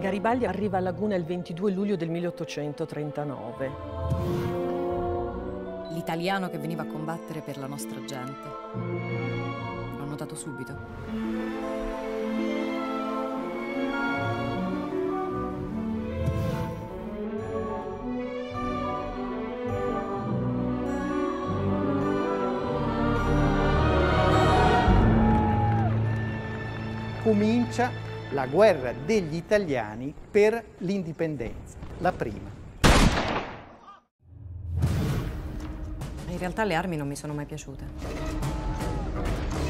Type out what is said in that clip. Garibaldi arriva a Laguna il 22 luglio del 1839. L'italiano che veniva a combattere per la nostra gente. L'ho notato subito. Comincia la guerra degli italiani per l'indipendenza, la prima. In realtà le armi non mi sono mai piaciute.